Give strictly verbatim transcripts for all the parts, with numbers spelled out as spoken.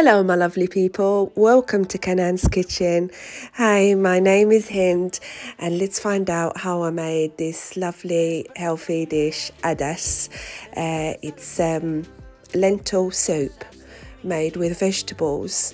Hello my lovely people, welcome to Kanan's Kitchen. Hi, my name is Hind and let's find out how I made this lovely healthy dish, Adas. Uh, it's um, lentil soup made with vegetables.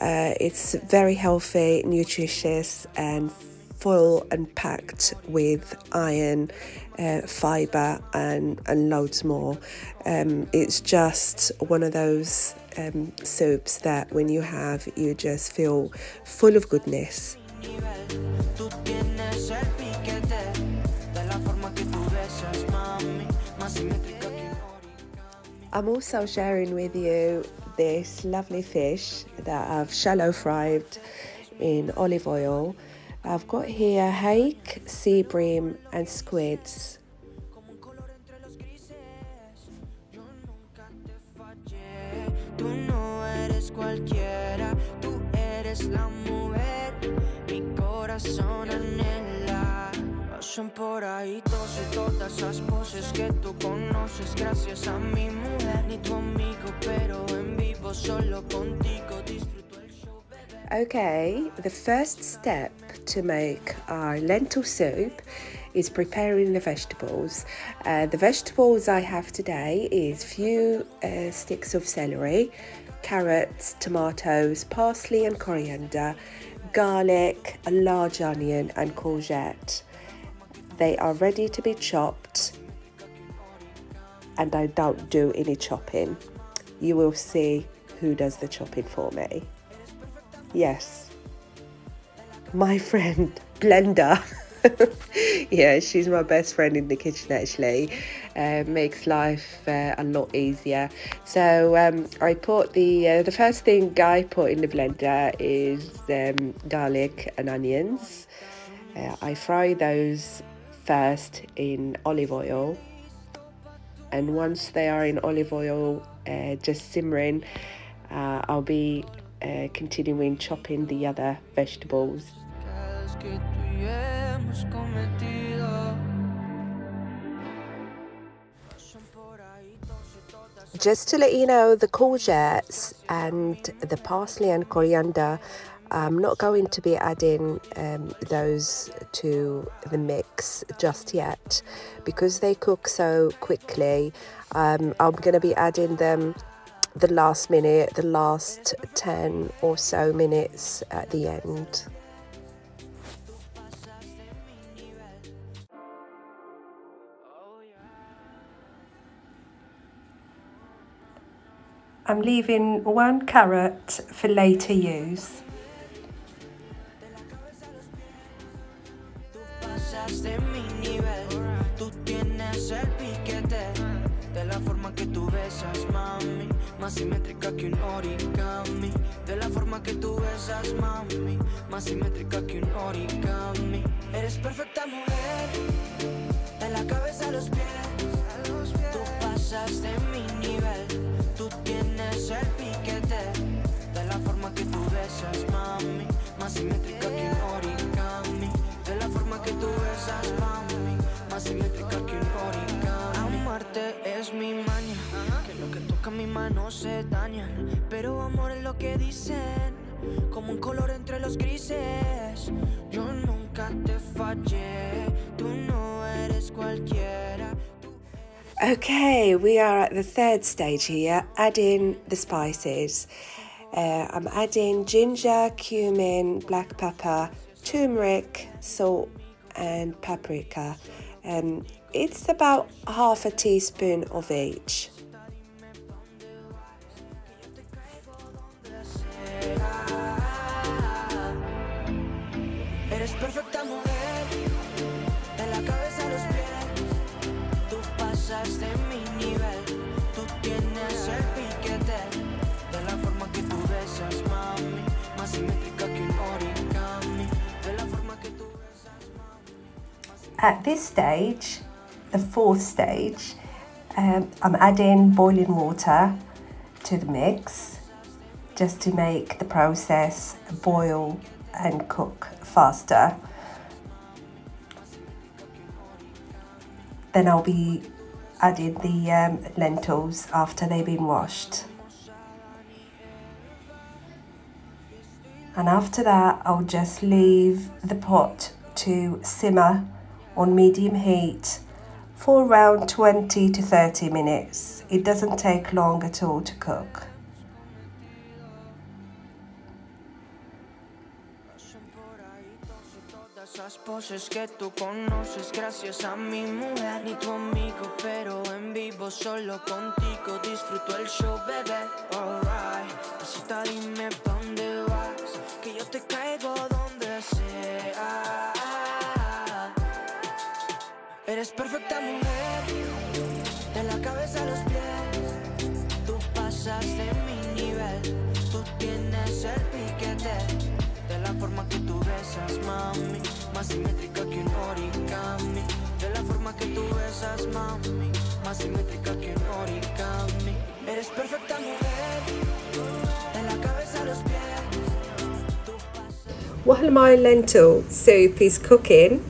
Uh, it's very healthy, nutritious and full and packed with iron, uh, fibre and, and loads more. Um, it's just one of those um, soups that when you have, you just feel full of goodness. I'm also sharing with you this lovely fish that I've shallow fried in olive oil. I've got here hake, sea bream and squids. Okay, the first step to make our lentil soup is preparing the vegetables. Uh, the vegetables I have today is few uh, sticks of celery, carrots, tomatoes, parsley and coriander, garlic, a large onion and courgette. They are ready to be chopped and I don't do any chopping. You will see who does the chopping for me. Yes, my friend Blender. Yeah, she's my best friend in the kitchen actually. Uh, makes life uh, a lot easier. So um, I put the uh, the first thing I put in the blender is um, garlic and onions. Uh, I fry those first in olive oil, and once they are in olive oil, uh, just simmering, uh, I'll be Uh, continuing chopping the other vegetables. Just to let you know, the courgettes and the parsley and coriander, I'm not going to be adding um, those to the mix just yet because they cook so quickly. um, I'm going to be adding them the last minute, the last ten or so minutes at the end. I'm leaving one carrot for later use. Okay, we are at the third stage here, adding the spices. Uh, I'm adding ginger, cumin, black pepper, turmeric, salt and paprika. Um, it's about half a teaspoon of each. At this stage, the fourth stage, um, I'm adding boiling water to the mix just to make the process boil and cook faster. Then I'll be adding the um, lentils after they've been washed. And after that, I'll just leave the pot to simmer on medium heat for around twenty to thirty minutes. It doesn't take long at all to cook. Eres perfecta mujer, de la cabeza a los pies, tú pasas de mi nivel, tú tienes el piquete, de la forma que tú besas, mami, más simétrica que un origami, de la forma que tú besas, mami, más simétrica que un origami, eres perfecta mujer, de la cabeza a los pies, tú pasas. While my lentil soup is cooking,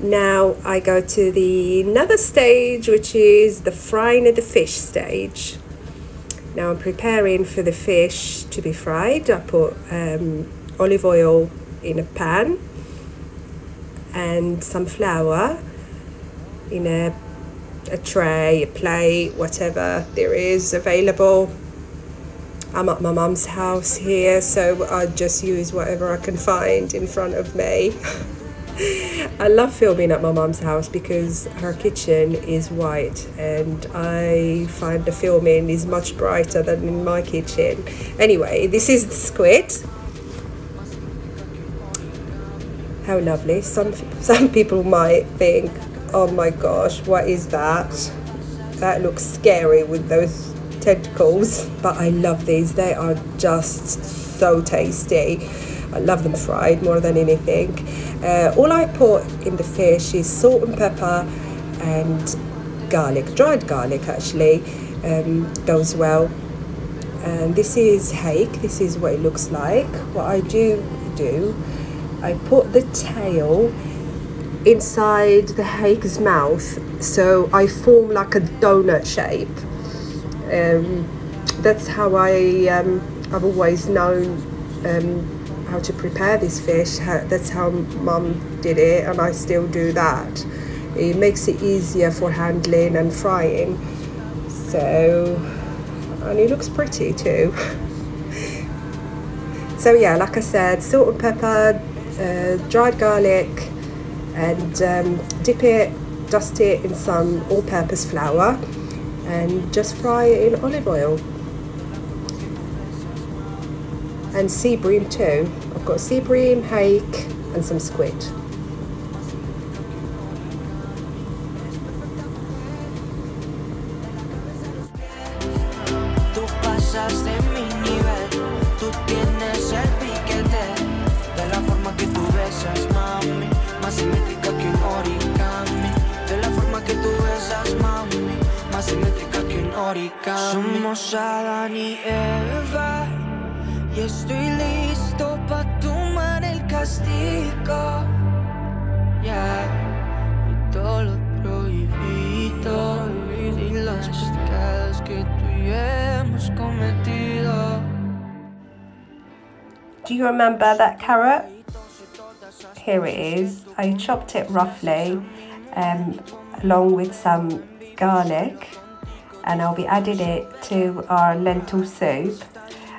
now I go to the another stage, which is the frying of the fish stage. Now I'm preparing for the fish to be fried. I put um, olive oil in a pan and some flour in a, a tray, a plate, whatever there is available. I'm at my mum's house here, so I just use whatever I can find in front of me. I love filming at my mum's house because her kitchen is white and I find the filming is much brighter than in my kitchen. Anyway, this is the squid. How lovely. Some, some people might think, oh my gosh, what is that? That looks scary with those tentacles. But I love these. They are just so tasty. I love them fried more than anything. Uh, all I put in the fish is salt and pepper and garlic, dried garlic actually, um, goes well. And this is hake, this is what it looks like. What I do do, I put the tail inside the hake's mouth, so I form like a donut shape. Um, that's how I, um, I've always known um, how to prepare this fish. That's how mum did it, and I still do that. It makes it easier for handling and frying. So, and it looks pretty too. So yeah, like I said, salt and pepper, uh, dried garlic, and um, dip it, dust it in some all-purpose flour, and just fry it in olive oil. And sea bream too. I've got sea bream, hake, and some squid. Y estoy listo pa' tomar el castigo, yeah. Y todo lo prohibido y las pecados que tú y hemos cometido. Do you remember that carrot? Here it is. I chopped it roughly um, along with some garlic, and I'll be adding it to our lentil soup.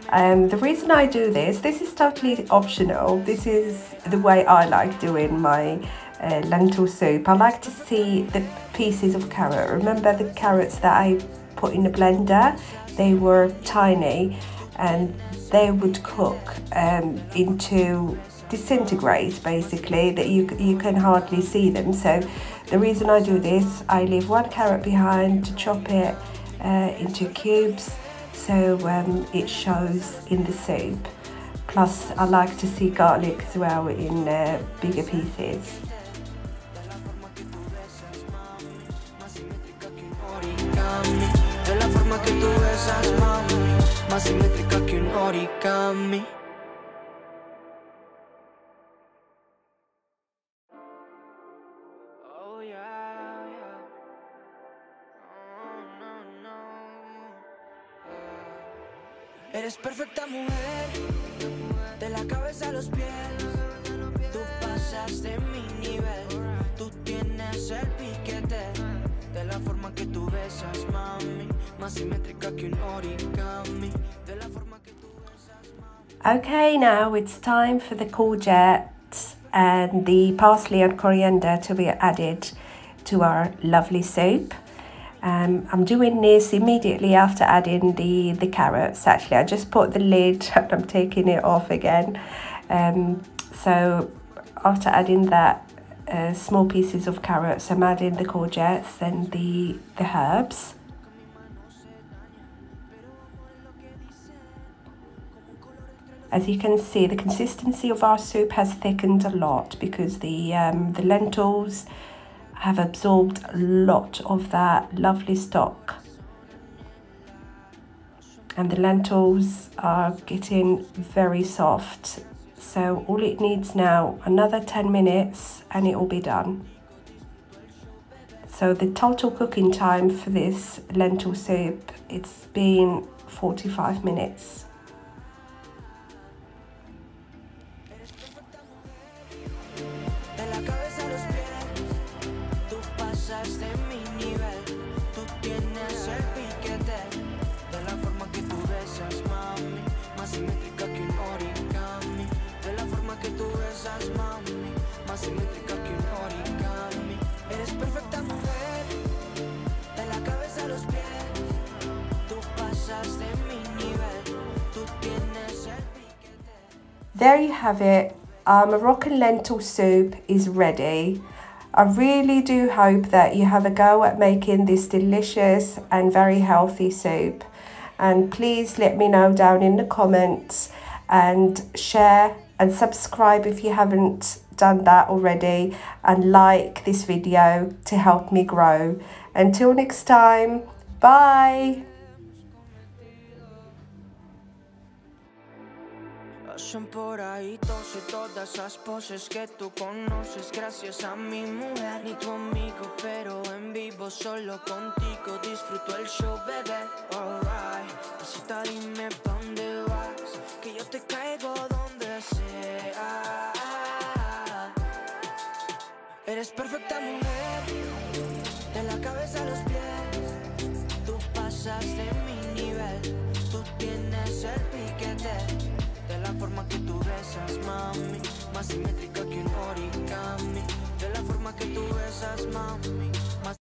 Um, the reason I do this, this is totally optional. This is the way I like doing my uh, lentil soup. I like to see the pieces of carrot. Remember the carrots that I put in the blender? They were tiny and they would cook um, into disintegrate basically, that you, you can hardly see them. So the reason I do this, I leave one carrot behind to chop it uh, into cubes. So um, it shows in the soup. Plus, I like to see garlic as well in uh, bigger pieces. Eres perfecta mujer. De la cabeza a los pies, tú pasaste mi nivel. Tú tienes el piquete, de la forma que tú besas, mami, más simétrica que un origami. De la forma que tú besas, mami. Okay, now it's time for the courgette and the parsley and coriander to be added to our lovely soup. Um, I'm doing this immediately after adding the, the carrots. Actually, I just put the lid and I'm taking it off again. Um, so after adding that, uh, small pieces of carrots, I'm adding the courgettes and the, the herbs. As you can see, the consistency of our soup has thickened a lot because the, um, the lentils have absorbed a lot of that lovely stock, and the lentils are getting very soft. So all it needs now, another ten minutes and it will be done. So the total cooking time for this lentil soup, it's been forty-five minutes. There you have it, our Moroccan lentil soup is ready. I really do hope that you have a go at making this delicious and very healthy soup. And please let me know down in the comments, and share and subscribe if you haven't done that already, and like this video to help me grow. Until next time, bye! Son por ahí todas y todas esas poses que tú conoces. Gracias a mi mujer, ni tu amigo, pero en vivo solo contigo disfruto el show, bebé. Alright, pasita dime pa' dónde vas, que yo te caigo donde sea. Eres perfecta mujer, de la cabeza a los pies. Tú pasas de mi nivel, tú tienes el piquete. De la forma que tú besas, mami, más simétrica que un origami. De la forma que tú besas, mami.